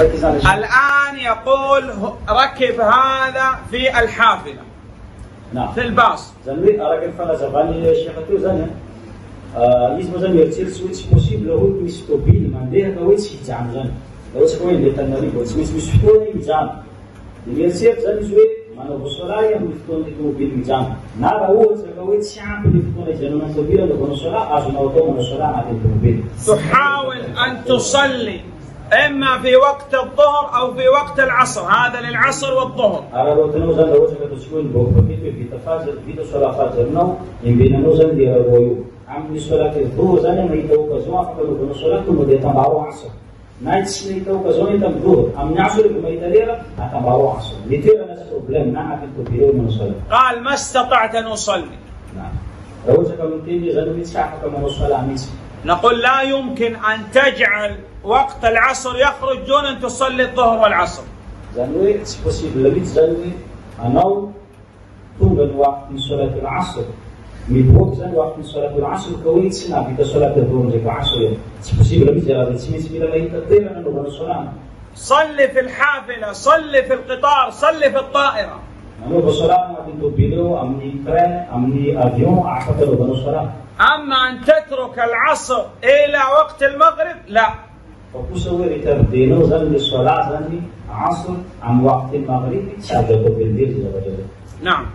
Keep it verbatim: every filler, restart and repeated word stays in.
ركز على الشيء. الآن يقول ركب هذا في الحافلة. نعم. في الباص. زميل أراك الفلزة بني شيخته زني. ااا يسمو زني يرتيل سويتش موسيب لهو مستقبل من ده كويتش يجام زني. لو سكوين اللي تنالي كويتش مستقبل يجام. يرتيل زني زوي ما نبصرايا مفتون تقبل يجام. نار هو سكويتش شام مفتون يجام نسبيلا لبنصرا أزنا وتو بنصرا عاد تقبل. تحاول أن تصلي. إما في وقت الظهر أو في وقت العصر، هذا للعصر والظهر. قال ما استطعت أن أصلي. نقول لا يمكن أن تجعل وقت العصر يخرج دون أن تصلي الظهر والعصر. زنوي سبسيب لبيت زنوي أناو طول وقت من صلاة العصر ميبوك زن وقت من صلاة العصر كويت سنا بيت صلاة الظهر ذيك عصر سبسيب لبيت زرادة سميس بلا بيت الطيران أنه بنصران. صلي في الحافلة، صلي في القطار، صلي في الطائرة. أنا بصلاة ما كنت بيدو أمني كران أمني أفيون أعتقد أنه بنصران. أما أن تترك العصر إلى وقت المغرب لا. فكوسوا يترددوا زن الصلاة زن عصر عن وقت المغرب شادوا بالدير. نعم.